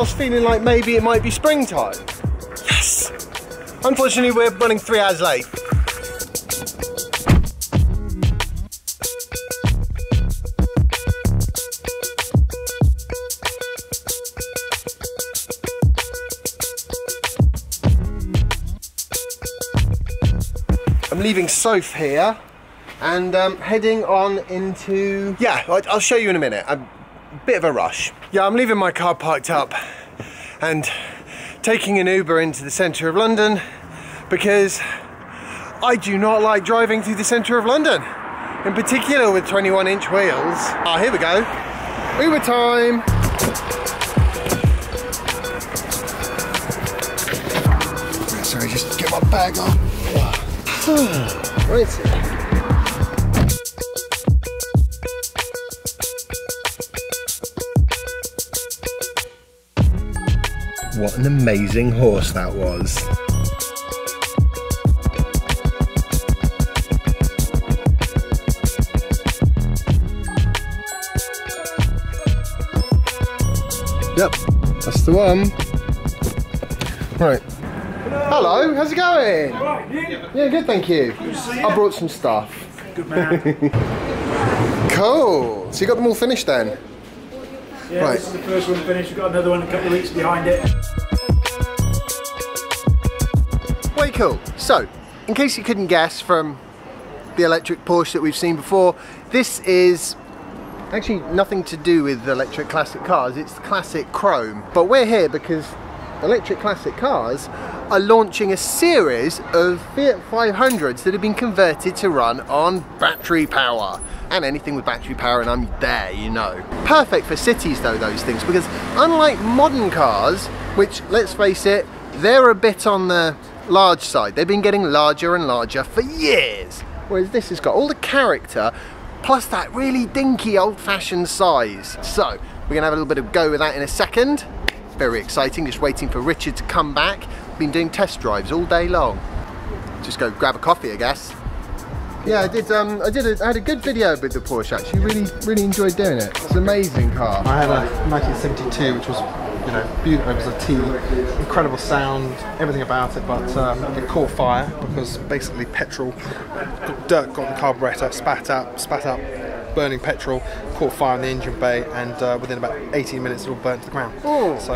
was feeling like maybe it might be springtime. Yes! Unfortunately, we're running 3 hours late. I'm leaving Soph here and heading on into... Yeah, I'll show you in a minute. I'm a bit of a rush. Yeah, I'm leaving my car parked up and taking an Uber into the centre of London because I do not like driving through the centre of London, in particular with 21-inch wheels. Ah, here we go. Uber time. Sorry, just get my bag on. Right. What an amazing horse that was. Yep, that's the one. Right. Hello, how's it going? Right, yeah, good, thank you. Good, I brought some stuff. Good man. Cool. So you got them all finished then? Yeah, right. This is the first one finished. We've got another one a couple of weeks behind it. Way cool. So, in case you couldn't guess from the electric Porsche that we've seen before, this is actually nothing to do with electric classic cars. It's the Classic Chrome. But we're here because Electric Classic Cars are launching a series of Fiat 500s that have been converted to run on battery power. And anything with battery power, and I'm there, you know. Perfect for cities though, those things, because unlike modern cars, which, let's face it, they're a bit on the large side. They've been getting larger and larger for years. Whereas this has got all the character, plus that really dinky old-fashioned size. So, we're gonna have a little bit of a go with that in a second. Very exciting, just waiting for Richard to come back. Been doing test drives all day long. Just go grab a coffee, I guess. Yeah, I had a good video with the Porsche actually. Really enjoyed doing it. It's an amazing car. I had a 1972, which was, you know, beautiful. It was a T, incredible sound, everything about it, but it caught fire because basically petrol, dirt got in the carburetor, spat up, burning petrol, caught fire in the engine bay, and within about 18 minutes it all burnt to the ground. Ooh. So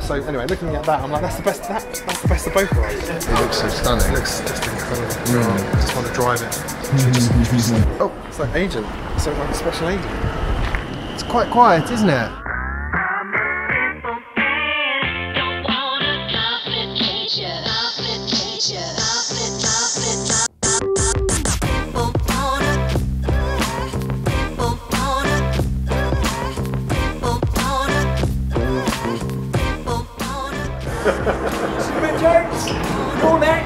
so anyway, looking at that, I'm like, that's the best of both worlds. It looks so stunning. It looks just incredible. Mm. I just want to drive it. Mm. Oh, it's like agent. It's like a special agent. It's quite quiet, isn't it? Good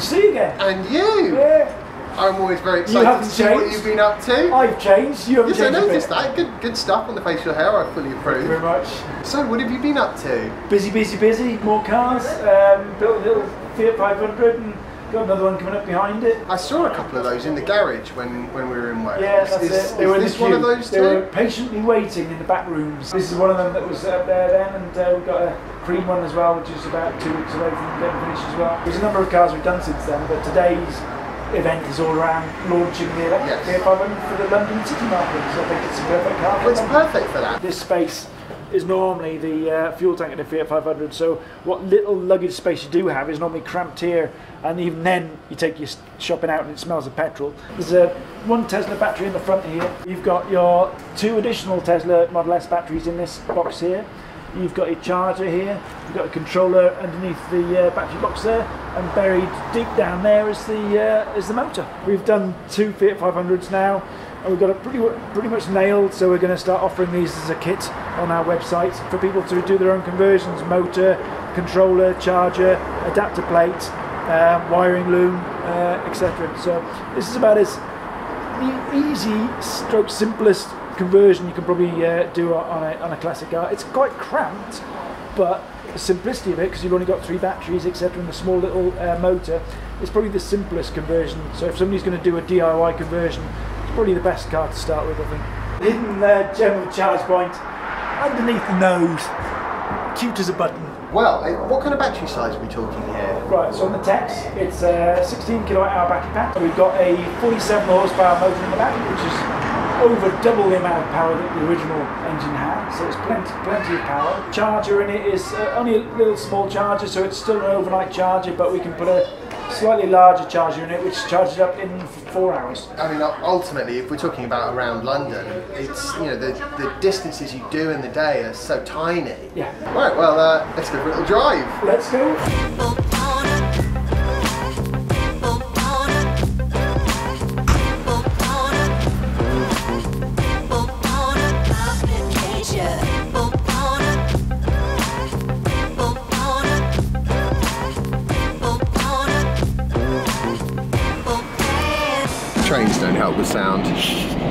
to see you again. And you? Yeah. I'm always very excited to see what you've been up to. I've changed, you haven't changed. Yes, I noticed that. Good stuff on the facial hair, I fully approve. Thank you very much. So, what have you been up to? Busy, more cars. Built a little Fiat 500 and got another one coming up behind it. I saw a couple of those in the garage when we were in Wales. Yeah, that's it. They were in the queue. One of those two? They were patiently waiting in the back rooms. This is one of them that was up there then, and we've got a green one as well, which is about 2 weeks away from getting finished as well. There's a number of cars we've done since then, but today's event is all around launching the electric Fiat 500 for the London city market, so I think it's a perfect car. Well, it's perfect for that. This space is normally the fuel tank in the Fiat 500, so what little luggage space you do have is normally cramped here, and even then you take your shopping out and it smells of petrol. There's one Tesla battery in the front here. You've got your two additional Tesla Model S batteries in this box here. You've got your charger here, you've got a controller underneath the battery box there, and buried deep down there is the motor. We've done two Fiat 500s now, and we've got it pretty much nailed, so we're going to start offering these as a kit on our website for people to do their own conversions: motor, controller, charger, adapter plate, wiring loom, etc. So this is about as the easy stroke simplest conversion you can probably do on a classic car. It's quite cramped, but the simplicity of it, because you've only got 3 batteries, etc., and a small little motor, it's probably the simplest conversion. So if somebody's going to do a DIY conversion, it's probably the best car to start with, I think. Hidden general charge point underneath the nose, cute as a button. Well, what kind of battery size are we talking here? Right, so on the Tex, it's a 16 kilowatt-hour battery pack. We've got a 47 horsepower motor in the back, which is over double the amount of power that the original engine had, so it's plenty of power. Charger in it is only a little small charger, so it's still an overnight charger, but we can put a slightly larger charger in it, which charges up in 4 hours. I mean, ultimately, if we're talking about around London, it's, you know, the distances you do in the day are so tiny. Yeah. Right, well, let's give it a little drive. Let's go. Trains don't help with sound.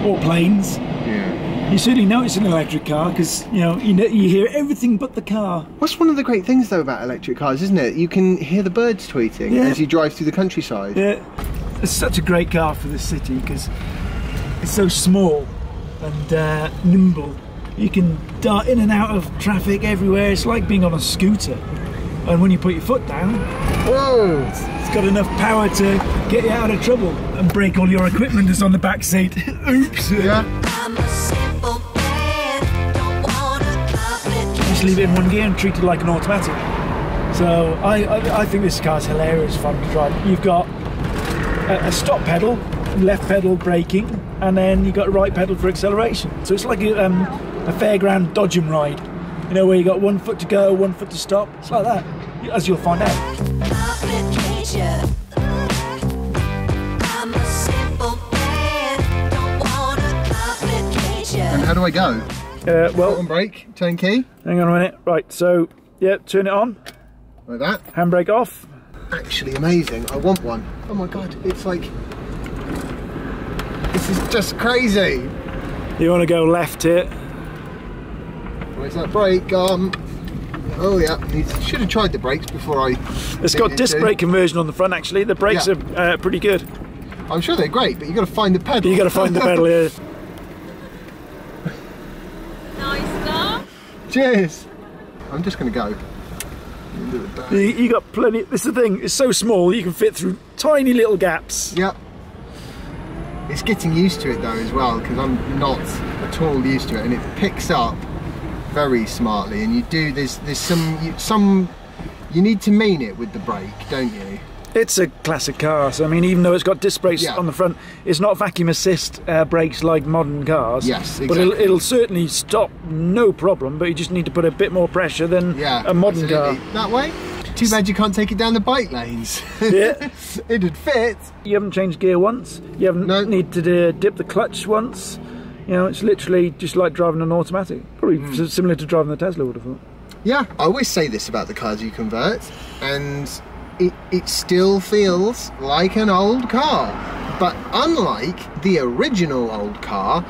Or planes. Yeah. You certainly know it's an electric car because, you know, you hear everything but the car. What's one of the great things though about electric cars, isn't it? You can hear the birds tweeting as you drive through the countryside. Yeah. It's such a great car for the city because it's so small and nimble. You can dart in and out of traffic everywhere. It's like being on a scooter. And when you put your foot down, whoa! It's got enough power to get you out of trouble and break all your equipment that's on the back seat. Oops! Yeah. Just leave it in one gear and treat it like an automatic. So I think this car's hilarious fun to drive. You've got a stop pedal, left pedal braking, and then you've got a right pedal for acceleration. So it's like a fairground dodge 'em ride. You know, where you got 1 foot to go, 1 foot to stop. It's like that, as you'll find out. And how do I go? Well, foot on brake, turn key. Hang on a minute. Right, so yeah, turn it on. Like that. Handbrake off. Actually amazing. I want one. Oh my god, it's like, this is just crazy. You want to go left here. Where's that brake? Oh yeah, should have tried the brakes before I... It's got disc brake conversion on the front actually. The brakes are pretty good. I'm sure they're great, but you've got to find the pedal. You've got to find the pedal, yeah. Nice car. Cheers. I'm just going to go. You got plenty... This is the thing, it's so small you can fit through tiny little gaps. Yeah. It's getting used to it though as well, because I'm not at all used to it, and it picks up very smartly, and you do. There's you need to mean it with the brake, don't you? It's a classic car, so I mean, even though it's got disc brakes on the front, it's not vacuum assist brakes like modern cars. Yes, exactly. But it'll certainly stop, no problem. But you just need to put a bit more pressure than a modern car. That way. Too bad you can't take it down the bike lanes. Yeah, it'd fit. You haven't changed gear once. You haven't need to dip the clutch once. You know, it's literally just like driving an automatic. Probably similar to driving the Tesla, would have thought. Yeah, I always say this about the cars you convert, and it still feels like an old car. But unlike the original old car,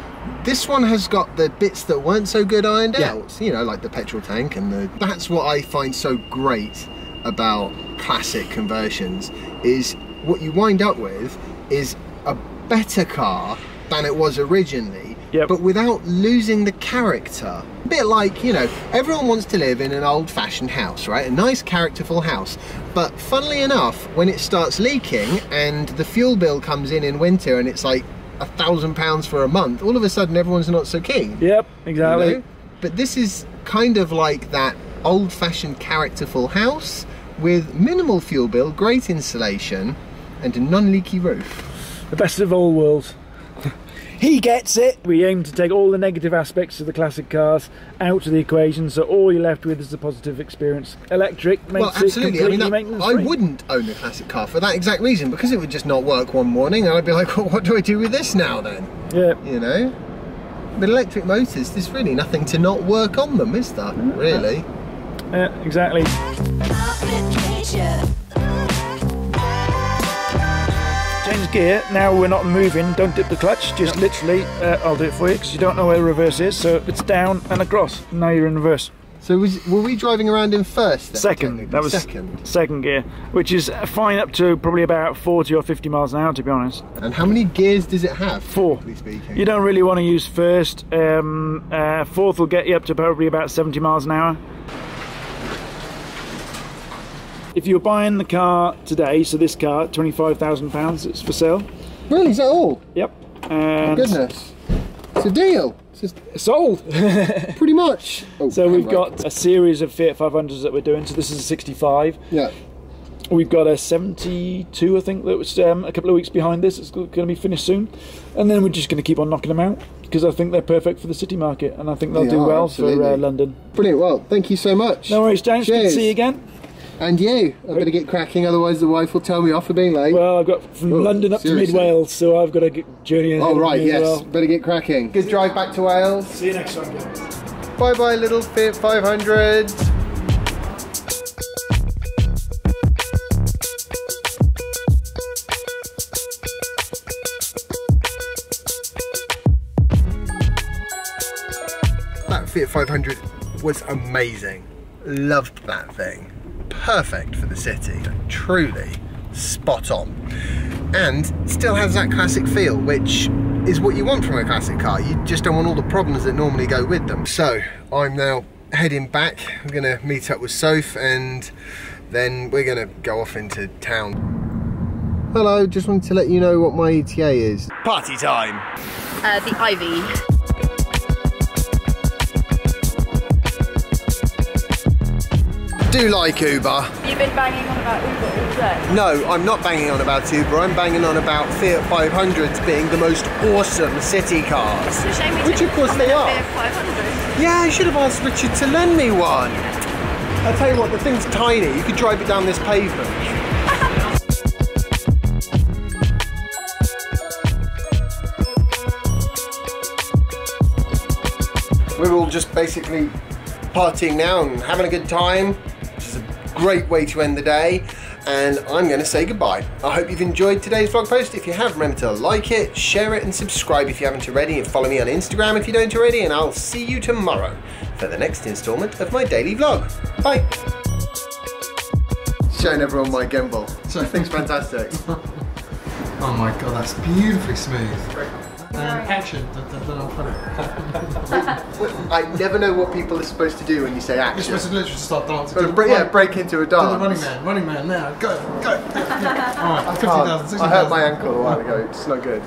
this one has got the bits that weren't so good ironed out. You know, like the petrol tank and the... That's what I find so great about classic conversions, is what you wind up with is a better car than it was originally. Yep. But without losing the character. A bit like, you know, everyone wants to live in an old-fashioned house, right? A nice, characterful house. But funnily enough, when it starts leaking and the fuel bill comes in winter and it's like £1,000 for a month, all of a sudden everyone's not so keen. Yep, exactly. You know? But this is kind of like that old-fashioned, characterful house with minimal fuel bill, great insulation, and a non-leaky roof. The best of all worlds. He gets it! We aim to take all the negative aspects of the classic cars out of the equation, so all you're left with is the positive experience. Electric makes it completely maintenance-free. I wouldn't own a classic car for that exact reason, because it would just not work one morning, and I'd be like, well, what do I do with this now then? Yeah. You know? But electric motors, there's really nothing to not work on them, is there? Really? Yeah, exactly. Change gear, now we're not moving, don't dip the clutch, just literally, I'll do it for you because you don't know where reverse is, so it's down and across, now you're in reverse. So were we driving around in first then? Second. That was second gear, which is fine up to probably about 40 or 50 miles an hour, to be honest. And how many gears does it have? Four. Speaking? You don't really want to use first. Fourth will get you up to probably about 70 miles an hour. If you're buying the car today, so this car, £25,000, it's for sale. Really? Is that all? Yep. And oh, goodness. It's a deal. It's sold. Pretty much. Oh, so we've got a series of Fiat 500s that we're doing. So this is a 65. Yeah. We've got a 72, I think, that was a couple of weeks behind this. It's going to be finished soon. And then we're just going to keep on knocking them out, because I think they're perfect for the city market. And I think they'll do well for London. Brilliant. Well, thank you so much. No worries, James. Good to see you again. And you, I better get cracking, otherwise the wife will tell me off for being late. Well, I've got from London up to mid Wales, so I've got a journey ahead. Oh right, yes, well. Better get cracking. Good drive back to Wales. See you next time, guys. Bye bye, little Fiat 500. That Fiat 500 was amazing. Loved that thing. Perfect for the city, truly spot on, and still has that classic feel, which is what you want from a classic car. You just don't want all the problems that normally go with them. So I'm now heading back. I'm gonna meet up with Soph and then we're gonna go off into town. Hello, just wanted to let you know what my ETA is. Party time. The Ivy. I do like Uber. You've been banging on about Uber all day? No, I'm not banging on about Uber, I'm banging on about Fiat 500s being the most awesome city cars. It's a shame, which of course they are. Fiat 500. Yeah, I should have asked Richard to lend me one. Yeah. I'll tell you what, the thing's tiny, you could drive it down this pavement. We're all just basically partying now and having a good time. Great way to end the day, and I'm going to say goodbye. I hope you've enjoyed today's vlog post. If you have, remember to like it, share it and subscribe if you haven't already, and follow me on Instagram if you don't already, and I'll see you tomorrow for the next instalment of my daily vlog. Bye. Showing everyone my gimbal. So thing's fantastic. Oh my god, that's beautifully smooth. Action. I never know what people are supposed to do when you say action. You're supposed to literally start dancing. Break into a dance. Running man now, go, go. All right, 50,000, 60,000. I hurt my ankle a while ago, it's not good.